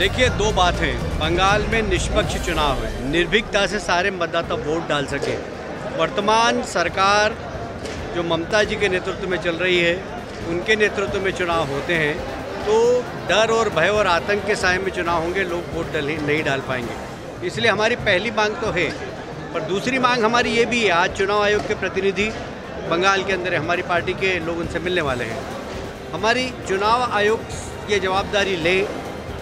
देखिए, दो बात है। बंगाल में निष्पक्ष चुनाव है, निर्भीकता से सारे मतदाता वोट डाल सके। वर्तमान सरकार जो ममता जी के नेतृत्व में चल रही है, उनके नेतृत्व में चुनाव होते हैं तो डर और भय और आतंक के साए में चुनाव होंगे, लोग वोट नहीं डाल पाएंगे। इसलिए हमारी पहली मांग तो है, पर दूसरी मांग हमारी ये भी है, आज चुनाव आयोग के प्रतिनिधि बंगाल के अंदर हमारी पार्टी के लोग उनसे मिलने वाले हैं। हमारी चुनाव आयोग ये जवाबदारी ले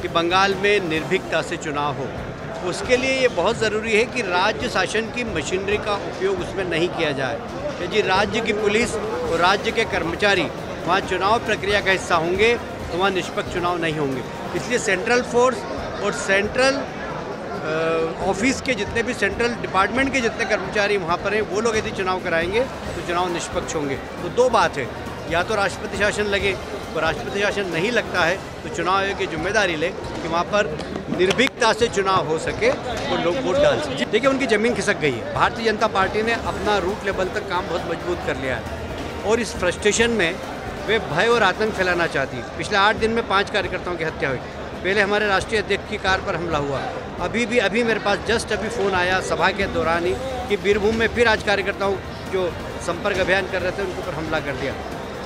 कि बंगाल में निर्भीकता से चुनाव हो। उसके लिए ये बहुत ज़रूरी है कि राज्य शासन की मशीनरी का उपयोग उसमें नहीं किया जाए। यदि राज्य की पुलिस और राज्य के कर्मचारी वहाँ चुनाव प्रक्रिया का हिस्सा होंगे तो वहाँ निष्पक्ष चुनाव नहीं होंगे। इसलिए सेंट्रल फोर्स और सेंट्रल ऑफिस के जितने भी सेंट्रल डिपार्टमेंट के जितने कर्मचारी वहाँ पर हैं, वो लोग यदि चुनाव कराएंगे तो चुनाव निष्पक्ष होंगे। तो दो बात है, या तो राष्ट्रपति शासन लगे, और राष्ट्रपति शासन नहीं लगता है तो चुनाव आयोग की जिम्मेदारी ले कि वहाँ पर निर्भीकता से चुनाव हो सके और लोग वोट डाल सकें। देखिए, उनकी ज़मीन खिसक गई है। भारतीय जनता पार्टी ने अपना रूट लेवल तक काम बहुत मजबूत कर लिया है और इस फ्रस्ट्रेशन में वे भय और आतंक फैलाना चाहती है। पिछले 8 दिन में 5 कार्यकर्ताओं की हत्या हुई। पहले हमारे राष्ट्रीय अध्यक्ष की कार पर हमला हुआ। अभी मेरे पास जस्ट अभी फ़ोन आया सभा के दौरान ही कि वीरभूम में फिर आज कार्यकर्ताओं जो संपर्क अभियान कर रहे थे उनके ऊपर हमला कर दिया।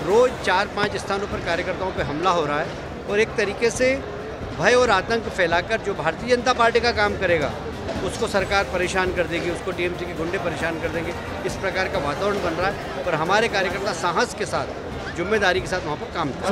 रोज़ 4-5 स्थानों पर कार्यकर्ताओं पर हमला हो रहा है और एक तरीके से भय और आतंक फैलाकर जो भारतीय जनता पार्टी का काम करेगा उसको सरकार परेशान कर देगी, उसको टीएमसी के गुंडे परेशान कर देंगे। इस प्रकार का वातावरण बन रहा है और हमारे कार्यकर्ता साहस के साथ, जिम्मेदारी के साथ वहाँ पर काम